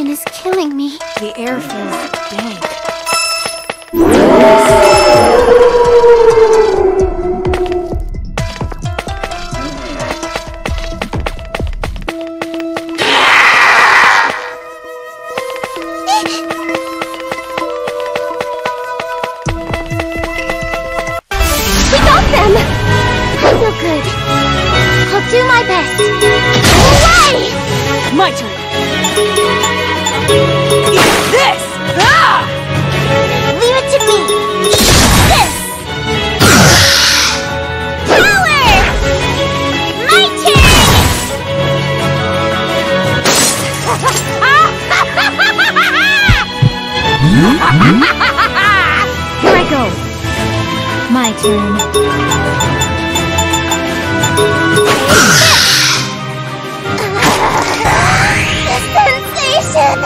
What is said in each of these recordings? Is killing me. The air feels dank. We got them! So good. I'll do my best. Away! My turn. It's this! Ah! Leave it to me! This! Power! My turn! Here I go! My turn. The sensation!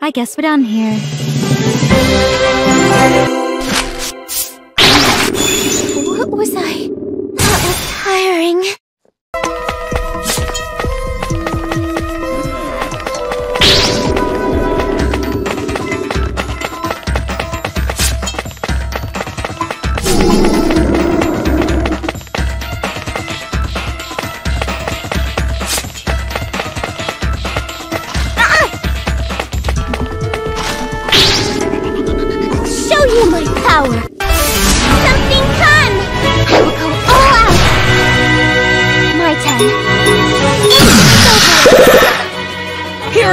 I guess we're done here. What was I? That was tiring. Here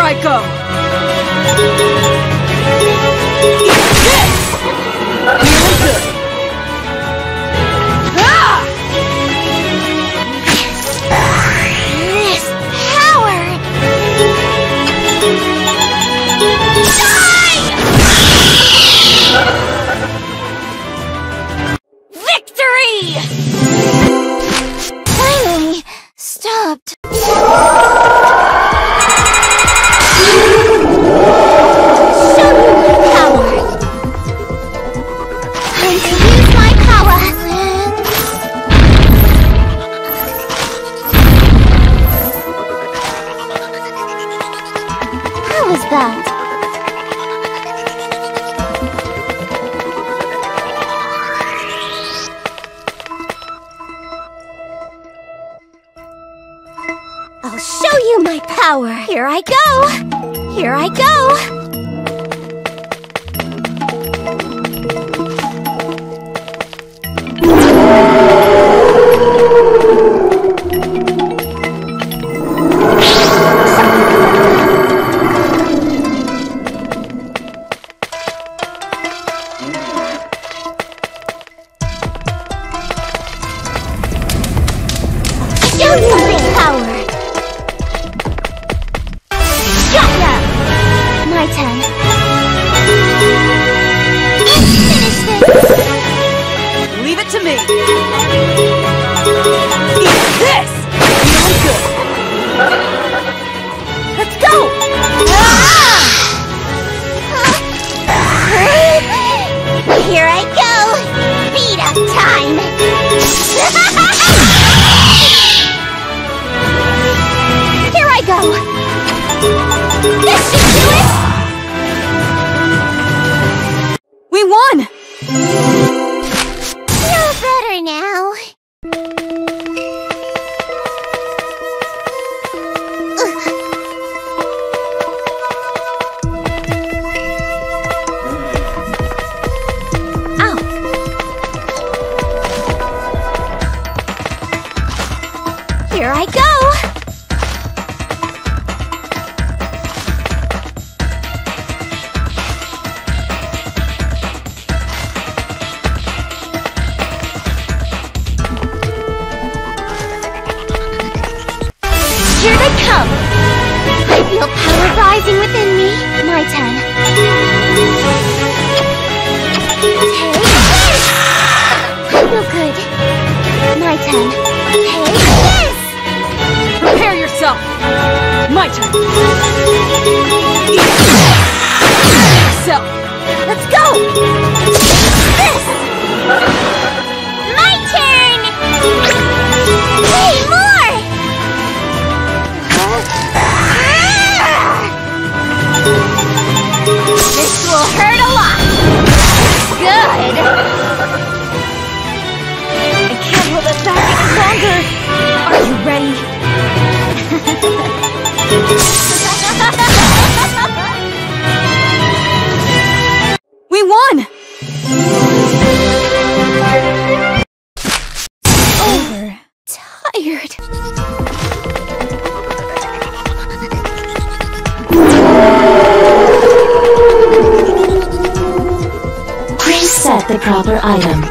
I go! It's this! Really good! Ah! This power! Die! Victory! Finally! Stopped! I'll show you my power! Here I go! Here I go! Here I go! Here they come! I feel power rising within me. My turn. Well, good. My turn. Yes! Prepare yourself! My turn. So, let's go! This! My turn! Way more! This will hurt a lot! Good! I can't hold it back any longer! Are you ready? We won! Over. Tired. Please set the proper item.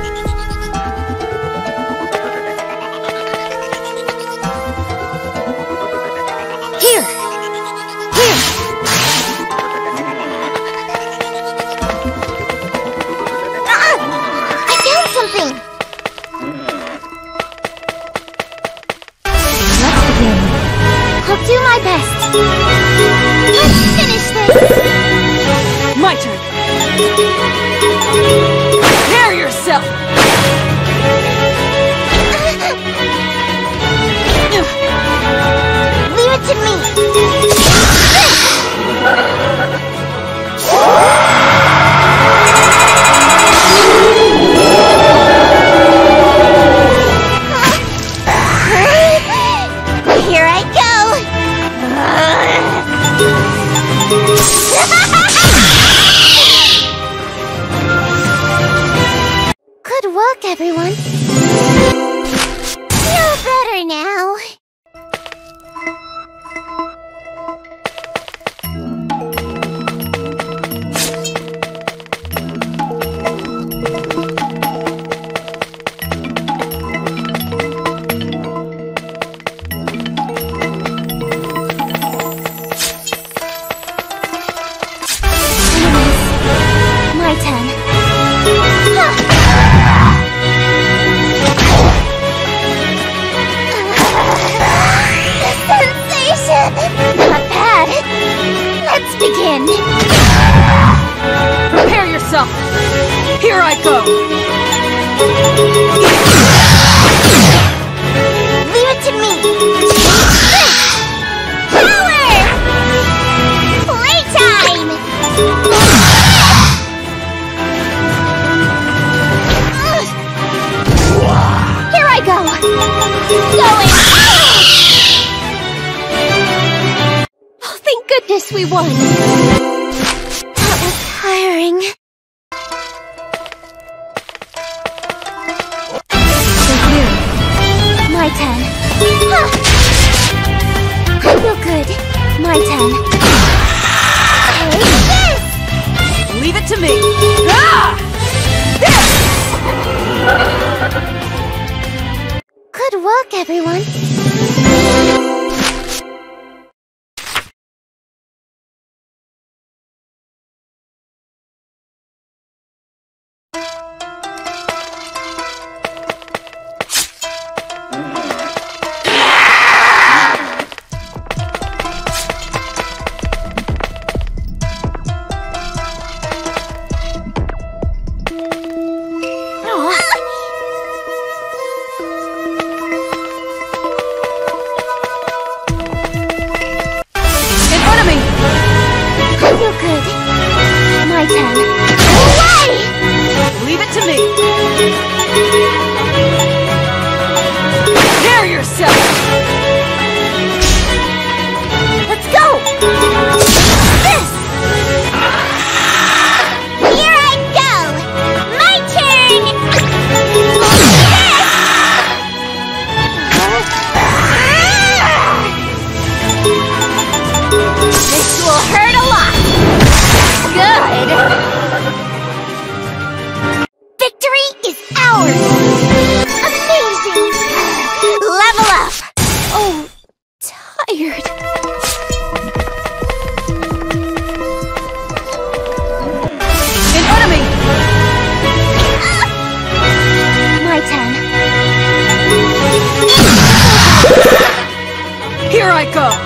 America!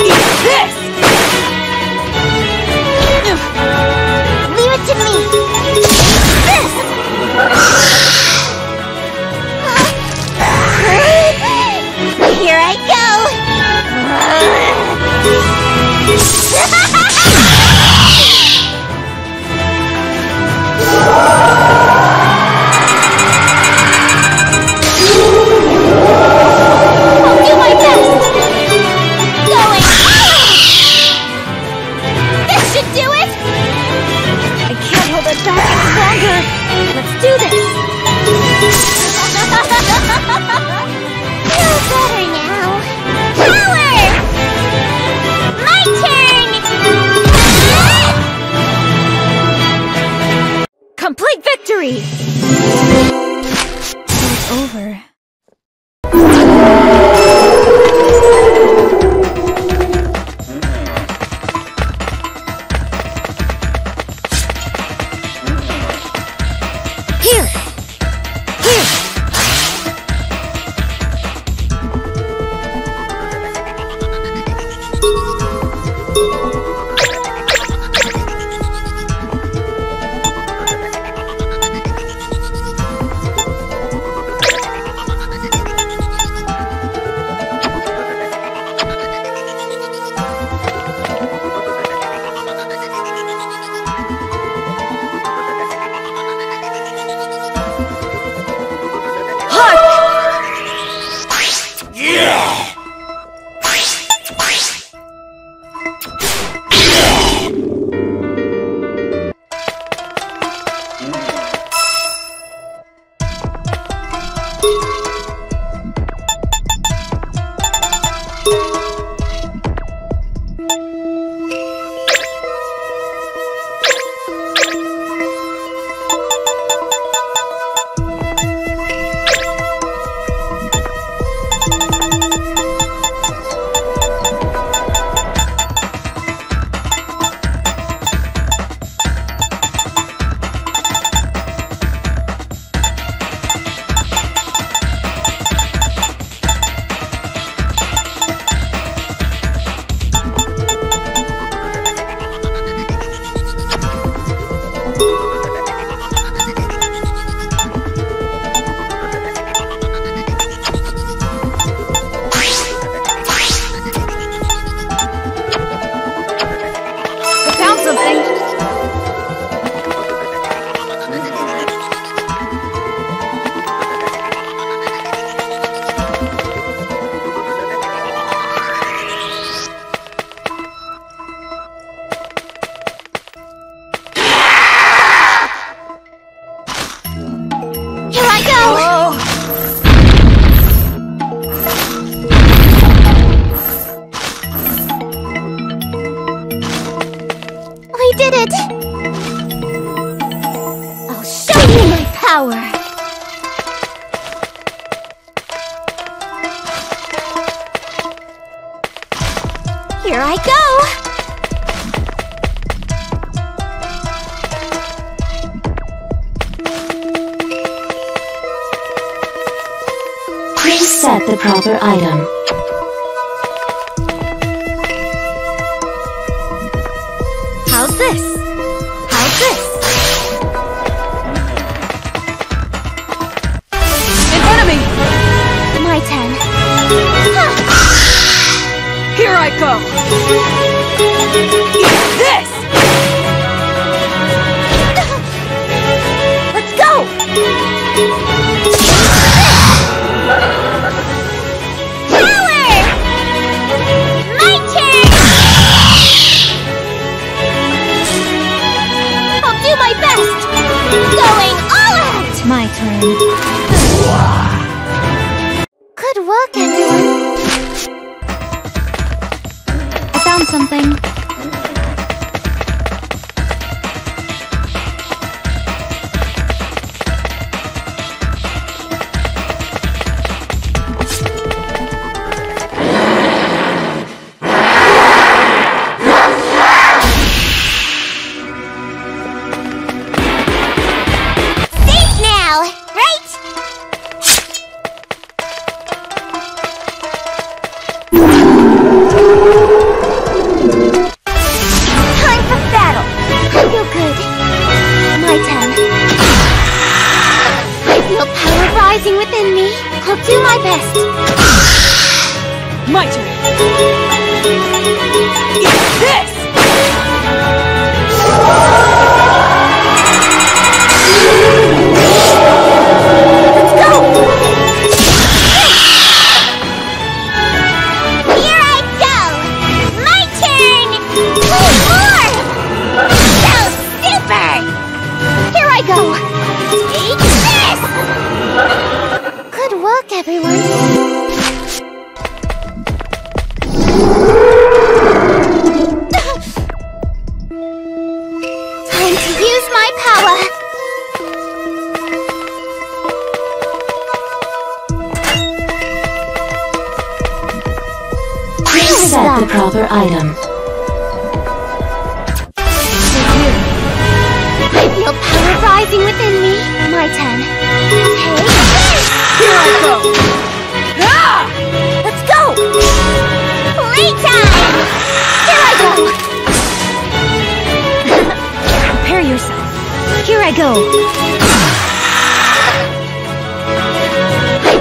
Eat this! Leave it to me! This! Here I go! Let's do this! No better now! Power! My turn! Complete victory! It's over. Here I go! Preset the proper item. How's this? How's this? In front of me! My turn. Here I go! Eat this! Let's go! Power! My turn! I'll do my best! Going all out! My turn. Good work, everyone! Something. Safe now, right? other item. Your power rising within me. My turn. Hey. Here I go. Ah! Let's go. Playtime. Here I go. Prepare yourself. Here I go.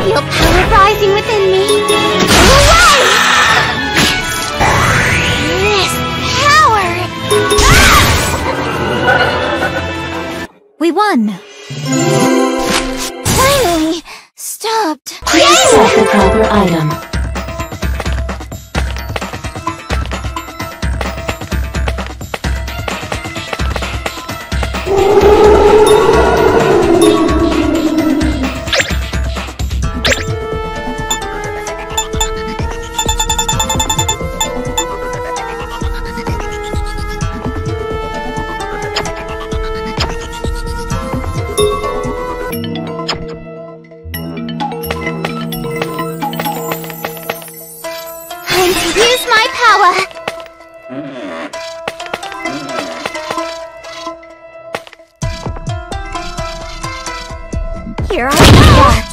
Your power rising within me. Away. This power. Ah! We won! Finally! Stopped! Please select the proper item. Here I go!